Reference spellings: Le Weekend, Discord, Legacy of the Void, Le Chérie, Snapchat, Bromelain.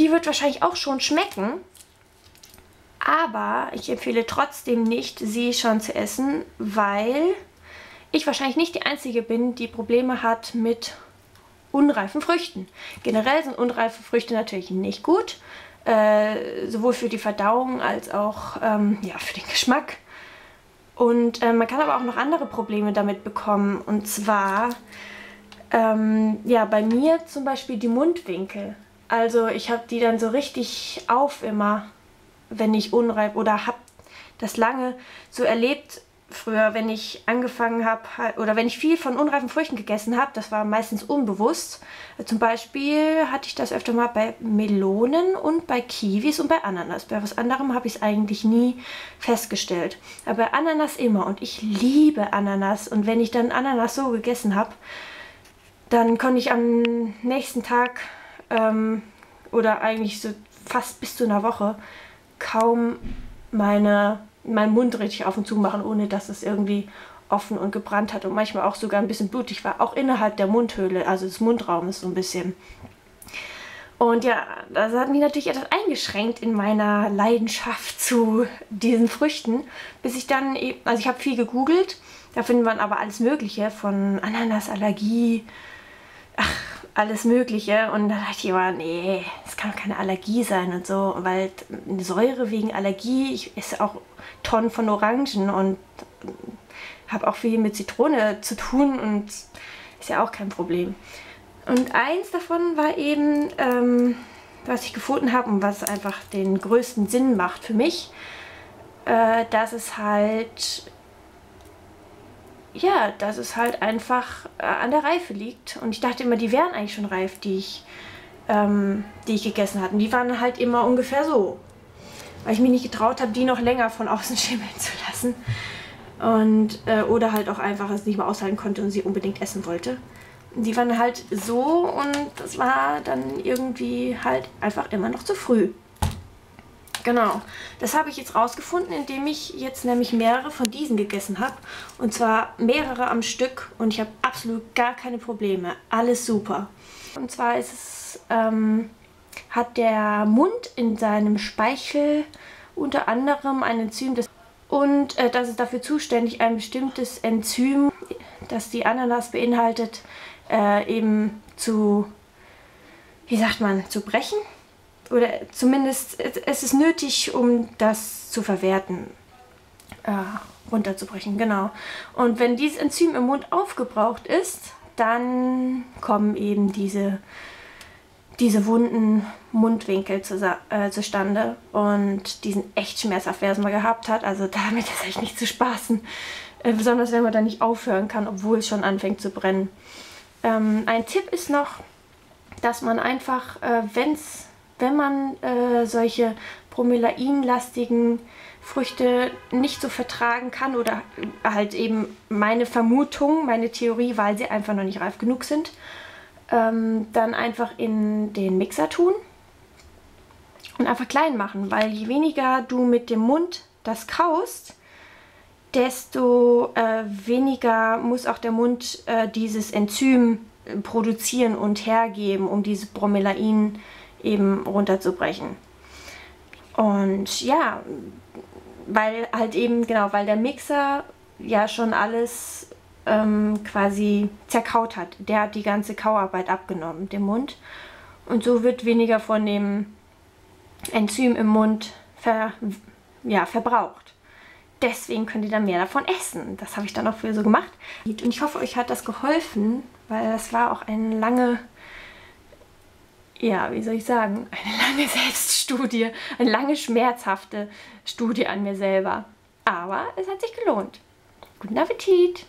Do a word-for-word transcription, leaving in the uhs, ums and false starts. Die wird wahrscheinlich auch schon schmecken. Aber ich empfehle trotzdem nicht, sie schon zu essen, weil ich wahrscheinlich nicht die Einzige bin, die Probleme hat mit unreifen Früchten. Generell sind unreife Früchte natürlich nicht gut, äh, sowohl für die Verdauung als auch ähm, ja, für den Geschmack. Und äh, man kann aber auch noch andere Probleme damit bekommen. Und zwar, ähm, ja, bei mir zum Beispiel die Mundwinkel. Also ich habe die dann so richtig auf immer, wenn ich unreif, oder habe das lange so erlebt früher, wenn ich angefangen habe, oder wenn ich viel von unreifen Früchten gegessen habe, das war meistens unbewusst. Zum Beispiel hatte ich das öfter mal bei Melonen und bei Kiwis und bei Ananas. Bei was anderem habe ich es eigentlich nie festgestellt. Aber bei Ananas immer. Und ich liebe Ananas. Und wenn ich dann Ananas so gegessen habe, dann konnte ich am nächsten Tag ähm, oder eigentlich so fast bis zu einer Woche kaum meine... meinen Mund richtig auf und zu machen, ohne dass es irgendwie offen und gebrannt hat und manchmal auch sogar ein bisschen blutig war, auch innerhalb der Mundhöhle, also des Mundraumes so ein bisschen. Und ja, das hat mich natürlich etwas eingeschränkt in meiner Leidenschaft zu diesen Früchten, bis ich dann, eben, also ich habe viel gegoogelt, da findet man aber alles mögliche, von Ananasallergie, ach, alles mögliche, und da dachte ich immer, nee, das kann doch keine Allergie sein und so, weil Säure wegen Allergie, ich esse auch Tonnen von Orangen und habe auch viel mit Zitrone zu tun und ist ja auch kein Problem. Und eins davon war eben, ähm, was ich gefunden habe und was einfach den größten Sinn macht für mich, äh, dass es halt, ja, dass es halt einfach äh, an der Reife liegt. Und ich dachte immer, die wären eigentlich schon reif, die ich, ähm, die ich gegessen hatte. Und die waren halt immer ungefähr so, weil ich mich nicht getraut habe, die noch länger von außen schimmeln zu lassen. Und, äh, oder halt auch einfach es nicht mehr aushalten konnte und sie unbedingt essen wollte. Die waren halt so, und das war dann irgendwie halt einfach immer noch zu früh. Genau, das habe ich jetzt rausgefunden, indem ich jetzt nämlich mehrere von diesen gegessen habe. Und zwar mehrere am Stück, und ich habe absolut gar keine Probleme. Alles super. Und zwar ist es, ähm, hat der Mund in seinem Speichel unter anderem ein Enzym, das und äh, das ist dafür zuständig, ein bestimmtes Enzym, das die Ananas beinhaltet, äh, eben zu, wie sagt man, zu brechen. Oder zumindest es ist nötig, um das zu verwerten, äh, runterzubrechen, genau. Und wenn dieses Enzym im Mund aufgebraucht ist, dann kommen eben diese, diese wunden Mundwinkel zu, äh, zustande. Und die sind echt schmerzhaft, wer es mal gehabt hat. Also damit ist echt nicht zu spaßen. Äh, besonders wenn man da nicht aufhören kann, obwohl es schon anfängt zu brennen. Ähm, ein Tipp ist noch, dass man einfach, äh, wenn's wenn man äh, solche bromelainlastigen Früchte nicht so vertragen kann, oder halt eben meine Vermutung, meine Theorie, weil sie einfach noch nicht reif genug sind, ähm, dann einfach in den Mixer tun und einfach klein machen, weil je weniger du mit dem Mund das kaust, desto äh, weniger muss auch der Mund äh, dieses Enzym produzieren und hergeben, um diese Bromelain eben runterzubrechen. Und ja, weil halt eben, genau, weil der Mixer ja schon alles ähm, quasi zerkaut hat. Der hat die ganze Kauarbeit abgenommen, dem Mund. Und so wird weniger von dem Enzym im Mund ver, ja, verbraucht. Deswegen könnt ihr dann mehr davon essen. Das habe ich dann auch früher so gemacht. Und ich hoffe, euch hat das geholfen, weil das war auch eine lange... ja, wie soll ich sagen, eine lange Selbststudie, eine lange schmerzhafte Studie an mir selber. Aber es hat sich gelohnt. Guten Appetit!